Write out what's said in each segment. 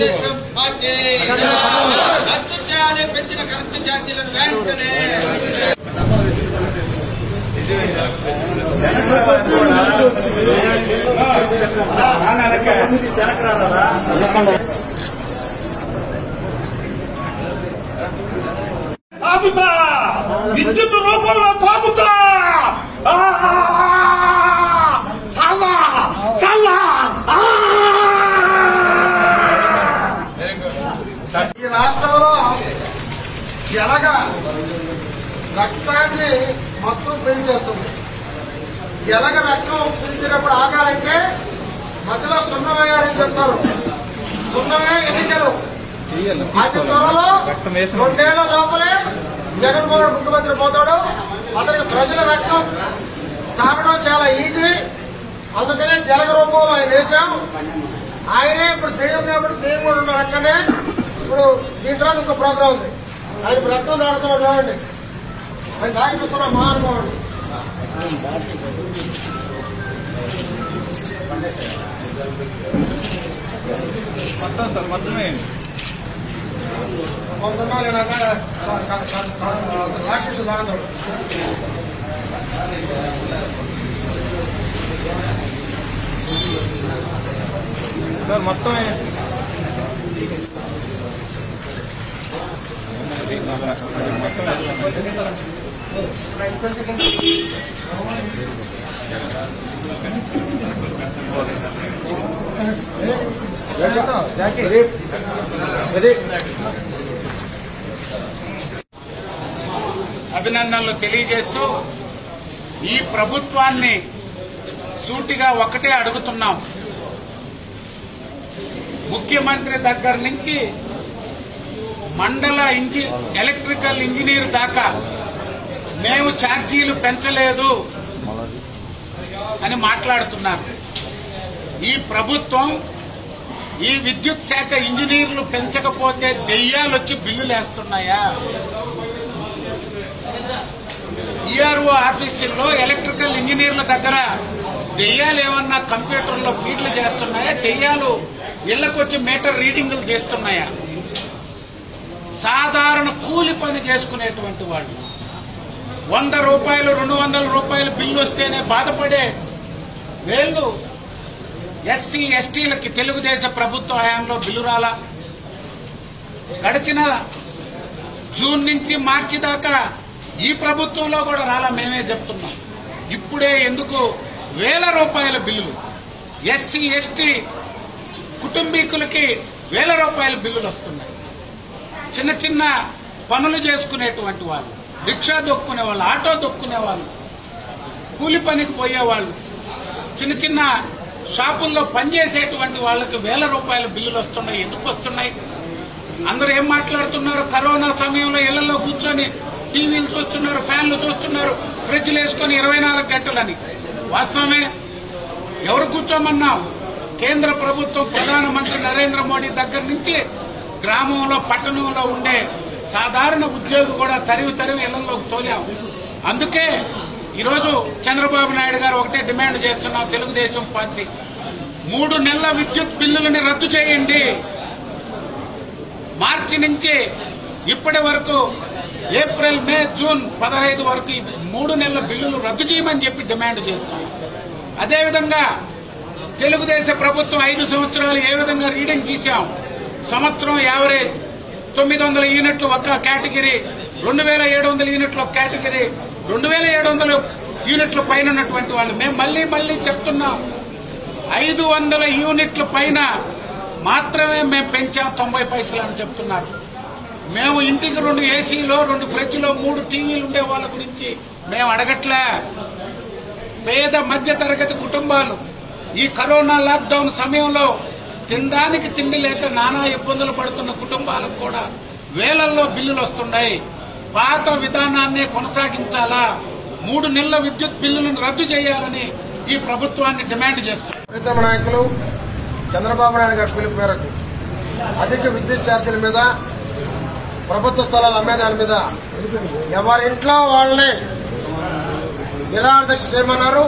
Telugu Desam party రద్దు చేయాలి, పెంచిన కరెంటు ఛార్జీలను వెంటనే తాగుతా విద్యుత్ రూపంలో తాగుతా ఎలాగా రక్తాన్ని మొత్తం పెంచేస్తుంది. ఎలాగ రక్తం పెంచినప్పుడు ఆగాలంటే మధ్యలో సున్నమయ్యారని చెప్తారు. సున్నమే ఎన్నికలు. అతి త్వరలో 2 ఏళ్ల లోపలే జగన్మోహన్ ముఖ్యమంత్రి పోతాడు. అతనికి ప్రజల రక్తం తాగడం చాలా ఈజీ. అందుకనే జలగ రూపంలో ఆయన వేశాం. ఆయనే ఇప్పుడు దెయ్యం కాబట్టి దెయ్యం కూడా ఉన్న రక్కనే ఇప్పుడు దీని తర్వాత ఇంకో ప్రోగ్రాం ఉంది. ఆయన రక్తం తాగుతున్నాడు చూడండి. ఆయన తాగిపిస్తున్న మహానుభావుడు. కొంతమంది రాక్షసులు తాగుతాడు. మొత్తం అభినందనలు తెలియజేస్తూ ఈ ప్రభుత్వాన్ని సూటిగా ఒకటే అడుగుతున్నాం. ముఖ్యమంత్రి దగ్గర నుంచి మండల ఎలక్ట్రికల్ ఇంజనీర్ దాకా మేము ఛార్జీలు పెంచలేదు అని మాట్లాడుతున్నారు. ఈ ప్రభుత్వం ఈ విద్యుత్ శాఖ ఇంజనీర్లు పెంచకపోతే దెయ్యాలొచ్చి బిల్లులేస్తున్నాయా? ఈఆర్ఓ ఆఫీసుల్లో ఎలక్ట్రికల్ ఇంజనీర్ల దగ్గర దెయ్యాలు ఏమన్నా కంప్యూటర్లో ఫీడ్లు చేస్తున్నాయా? దెయ్యాలు ఇళ్లకొచ్చి మీటర్ రీడింగులు తీస్తున్నాయా? సాధారణ కూలి పని చేసుకునేటువంటి వాళ్ళు 100 రూపాయలు 200 రూపాయలు బిల్లు వస్తేనే బాధపడే వేళ్ళు ఎస్సీ ఎస్టీలకి తెలుగుదేశం ప్రభుత్వ హయాంలో బిల్లు రాలా. గడిచిన జూన్ నుంచి మార్చి దాకా ఈ ప్రభుత్వంలో కూడా రాలా. మేమే చెప్తున్నాం. ఇప్పుడే ఎందుకు వేల రూపాయల బిల్లులు ఎస్సీ ఎస్టీ కుటుంబీకులకి ₹1000 బిల్లులు వస్తున్నాయి. చిన్న చిన్న పనులు చేసుకునేటువంటి వాళ్ళు, రిక్షా దొక్కునే వాళ్ళు, ఆటో దొక్కునే వాళ్ళు, కూలి పనికి పోయేవాళ్ళు, చిన్న చిన్న షాపుల్లో పనిచేసేటువంటి వాళ్ళకి ₹1000 బిల్లులు వస్తున్నాయి. ఎందుకు వస్తున్నాయి? అందరూ ఏం మాట్లాడుతున్నారు? కరోనా సమయంలో ఇళ్లలో కూర్చొని టీవీలు చూస్తున్నారు, ఫ్యాన్లు చూస్తున్నారు, ఫ్రిడ్జ్లు వేసుకుని 24 గంటలని. వాస్తవమే. ఎవరు కూర్చోమన్నాం? కేంద్ర ప్రభుత్వం, ప్రధానమంత్రి నరేంద్ర మోడీ దగ్గర నుంచి గ్రామంలో పట్టణంలో ఉండే సాధారణ ఉద్యోగి కూడా తరివి తరివి ఇళ్లలోకి తోలాము. అందుకే ఈరోజు చంద్రబాబు నాయుడు గారు ఒకటే డిమాండ్ చేస్తున్నాం. తెలుగుదేశం పార్టీ 3 నెలల విద్యుత్ బిల్లులని రద్దు చేయండి. మార్చి నుంచి ఇప్పటి వరకు ఏప్రిల్, మే, జూన్ 15 వరకు 3 నెలల బిల్లులు రద్దు చేయమని చెప్పి డిమాండ్ చేస్తున్నాం. అదేవిధంగా తెలుగుదేశం ప్రభుత్వం 5 సంవత్సరాలు ఏ విధంగా రీడింగ్ తీశాం? సంవత్సరం యావరేజ్ 900 యూనిట్లు ఒక కేటగిరీ, 2700 యూనిట్లు ఒక కేటగిరీ, 2700 యూనిట్ల పైన ఉన్నటువంటి వాళ్ళు. మేము మళ్లీ చెప్తున్నాం, 500 యూనిట్ల పైన మాత్రమే మేము పెంచాం 90 పైసలు అని చెప్తున్నారు. మేము ఇంటికి 2 ఏసీలో, 2 ఫ్రిడ్జ్లో, 3 టీవీలు ఉండే వాళ్ళ గురించి మేము అడగట్లే. పేద మధ్యతరగతి కుటుంబాలు ఈ కరోనా లాక్డౌన్ సమయంలో తినడానికి తిండి లేక నానా ఇబ్బందులు పడుతున్న కుటుంబాలకు కూడా వేలల్లో బిల్లులు వస్తున్నాయి. పాత విధానాన్నే కొనసాగించాలా? 3 నెలల విద్యుత్ బిల్లులను రద్దు చేయాలని ఈ ప్రభుత్వాన్ని డిమాండ్ చేస్తున్నారు. ప్రీతమ నాయకులు చంద్రబాబు నాయుడు గారి పిలుపు మేరకు అధిక విద్యుత్ ఛార్జీల మీద, ప్రభుత్వ స్థలాలు అమ్మే దాని మీద ఎవరింట్లో వాళ్ళని నిరాదీక్ష చేయమన్నారు.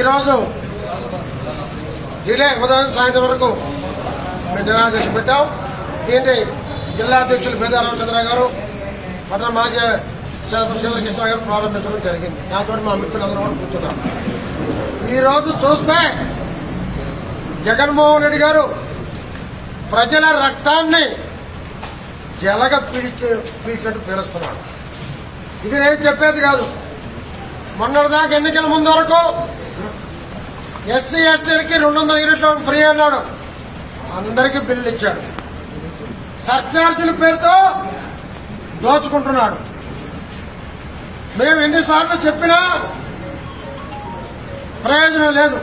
ఈరోజు ఇదే ఉదయం సాయంత్రం వరకు मैं जनादेश पटा दी जिला अध्यक्ष मेदा रामचंद्र गारू मत माजी शासनसभ्युलु कृष्ण गारू प्रारंभ जी ना मित्रों चूस्ते जगन्मोहन रेड्डी गारू प्रजल रक्ता जलग पीड़ित पीलुस्तुन्नाडु इधे का मोन्नटिदाका एन्निकल मुंदु वरकु एस्सी एस्टीलकु 200 यूनिट्लु फ्री अन्नाडु अंदरिकी बिल्लु इच्चाडु सर्चार्जील पेरुतो दोचुकुंటున్నాడు మేము ఎన్నిసార్లు చెప్పినా ప్రయోజనం లేదు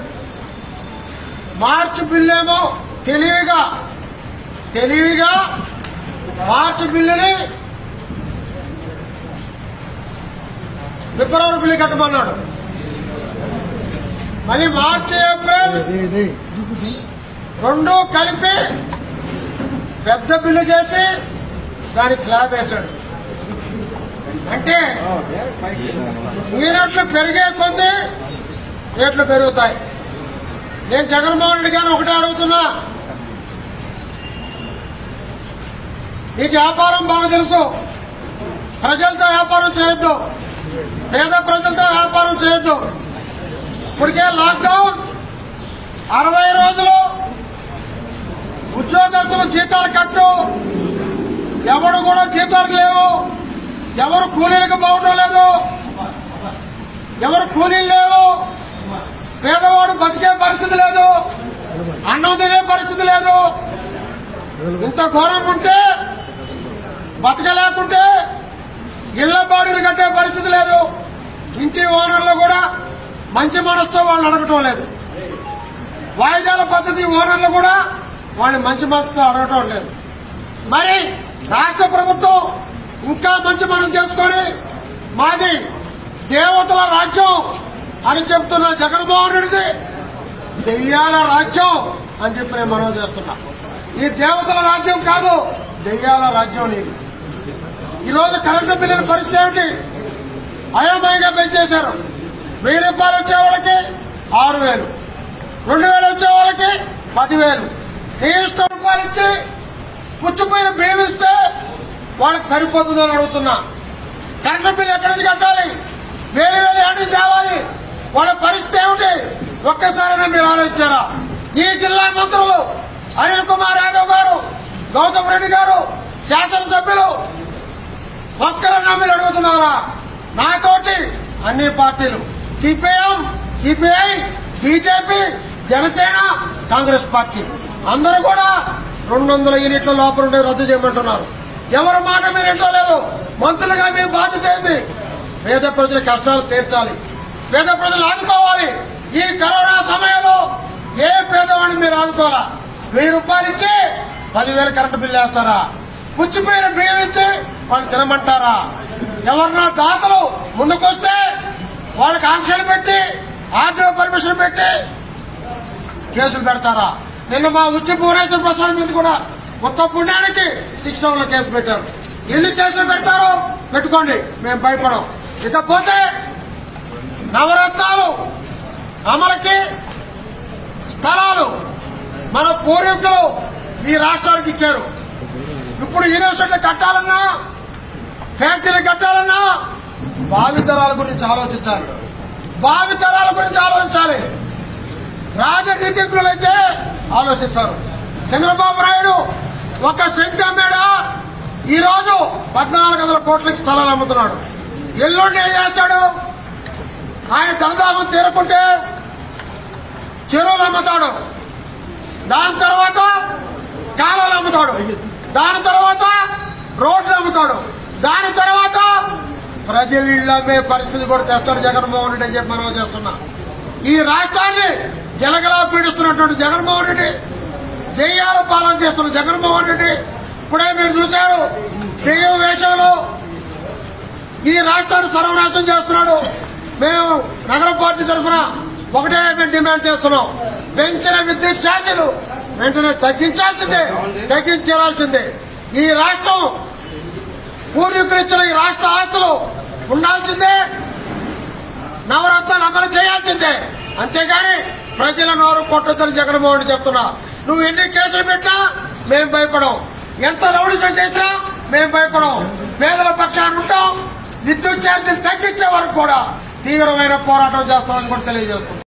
మార్చి బిల్లేమో తెలివిగా మార్చి బిల్లుని ఫిబ్రవరి బిల్లు కట్టమన్నాడు మళ్ళీ మార్చి ఏప్రిల్ రెండు కలిపి పెద్ద బిల్లు చేసి దానికి స్లాబ్ వేశాడు అంటే ఈ రేట్లు పెరిగే కొంది రేట్లు పెరుగుతాయి నేను జగన్మోహన్ రెడ్డి గారిని ఒకటే అడుగుతున్నా ఈ వ్యాపారం బాగా తెలుసు ప్రజలతో వ్యాపారం చేయొద్దు పేద ప్రజలతో వ్యాపారం చేయొద్దు ఇప్పటికే లాక్డౌన్ 60 రోజులు ఉద్యోగస్తులు జీతాలు కట్టు ఎవరు కూడా జీతాలు లేవు ఎవరు కూలీలకు బావడం లేదు ఎవరు కూలీలు లేవు పేదవాడు బతికే పరిస్థితి లేదు అన్నం తినే పరిస్థితి లేదు ఇంత ఘోరం ఉంటే బతకలేకుంటే ఇళ్ల బాడులు కట్టే పరిస్థితి లేదు ఇంటి ఓనర్లు కూడా మంచి మనసుతో వాళ్ళు అడగటం లేదు వాయిదాల పద్ధతి ఓనర్లు కూడా వాళ్ళు మంచి మనసుతో అడగటం లేదు మరి రాష్ట్ర ప్రభుత్వం ఇంకా మంచి మనం చేసుకొని మాది దేవతల రాజ్యం అని చెప్తున్న జగన్మోహన్ రెడ్డిది దెయ్యాల రాజ్యం అని చెప్పి నేను మనం చేస్తున్నా ఈ దేవతల రాజ్యం కాదు దెయ్యాల రాజ్యం అనేది ఈరోజు కరెంటు బిల్లుల పరిస్థితి ఏమిటి అయోమయంగా పెంచేశారు 1000 రూపాయలు వచ్చే వాళ్ళకి 6000 2000 వచ్చే వాళ్ళకి 10000 300 రూపాయలు ఇచ్చి పుచ్చిపోయిన బిల్లు ఇస్తే వాళ్ళకి సరిపోతుందని అడుగుతున్నా కరెంటు బిల్లు ఎక్కడి నుంచి కట్టాలి వేలు ఏడు తేవాలి వాళ్ళ పరిస్థితి ఏమిటి ఒక్కసారైనా మీరు ఆలోచించారా ఈ జిల్లా మంత్రులు అనిల్ కుమార్ యాదవ్ గారు గౌతమ్ రెడ్డి గారు శాసనసభ్యులు ఒక్కరన్నా మీరు అడుగుతున్నారా నాతోటి అన్ని పార్టీలు CPM CPI BJP Janasena Congress party అందరూ కూడా 200 యూనిట్ల లోపల ఉండే రద్దు చేయమంటున్నారు ఎవరి మాట మీరు ఇంట్లో లేదు మంత్రులుగా మేము బాధ్యత ఏంది పేద ప్రజల కష్టాలు తీర్చాలి పేద ప్రజలు ఆదుకోవాలి ఈ కరోనా సమయంలో ఏ పేదవాడిని మీరు ఆదుకోవాలా 1000 రూపాయలు ఇచ్చి 10000 కరెంటు బిల్లు వేస్తారా పుచ్చిపోయిన బియ్యం ఇచ్చి వాళ్ళు తినమంటారా ఎవరన్నా దాతలు ముందుకొస్తే వాళ్ళకి ఆంక్షలు పెట్టి ఆర్టీఓ పర్మిషన్ పెట్టి కేసులు పెడతారా నిన్న మా ఉచ్చి భువనేశ్వర ప్రసాద్ మీద కూడా మొత్తం పుణ్యానికి 6 నెలల కేసు పెట్టారు ఎన్ని కేసులు పెడతారో పెట్టుకోండి మేము భయపడం ఇకపోతే నవరత్నాలు అమలకి స్థలాలు మన పూర్వీకులు ఈ రాష్ట్రానికి ఇచ్చారు ఇప్పుడు యూనివర్సిటీలు కట్టాలన్నా ఫ్యాక్టరీలు కట్టాలన్నా భావితరాల గురించి ఆలోచించాలి రాజనీతికులైతే ఆలోచిస్తారు చంద్రబాబు నాయుడు ఒక సెంటు అమ్మాడా ఈ రోజు 1400 కోట్లకి స్థలాలు అమ్ముతున్నాడు ఎల్లుండి ఏం చేస్తాడు ఆయన దరదాహం తీరకుంటే చెరువులు అమ్ముతాడు దాని తర్వాత కాలాలు అమ్ముతాడు దాని తర్వాత రోడ్లు అమ్ముతాడు దాని తర్వాత ప్రజల ఇళ్లమే పరిస్థితి కూడా తెస్తాడు జగన్మోహన్ రెడ్డి అని చెప్పి మనం చేస్తున్నాం ఈ రాష్ట్రాన్ని జలగలా పీడిస్తున్నటువంటి జగన్మోహన్ రెడ్డి దెయ్యాల పాలన చేస్తున్న జగన్మోహన్ రెడ్డి ఇప్పుడే మీరు చూశారు దెయ్యం వేషంలో ఈ రాష్ట్రాన్ని సర్వనాశనం చేస్తున్నాడు మేము నగర పార్టీ తరఫున ఒకటే మేము డిమాండ్ చేస్తున్నాం పెంచిన విద్యుత్ ఛార్జీలు వెంటనే తగ్గించాల్సిందే ఈ రాష్ట్రం పూర్వీకులు ఇచ్చిన ఈ రాష్ట్ర ఆస్తులు ఉండాల్సిందే నవరత్నాలు అమలు చేయాల్సిందే అంతేగాని ప్రజల నోరు కొట్టొద్దని జగన్మోహన్ చెప్తున్నా मैं भयपड़ा एंत रौड़ीजम चेसा मैं भयपड़ा पेदल पक्षा उठा विद्युत चार्जील तग्चे वरकू तीव्रम पोराटम।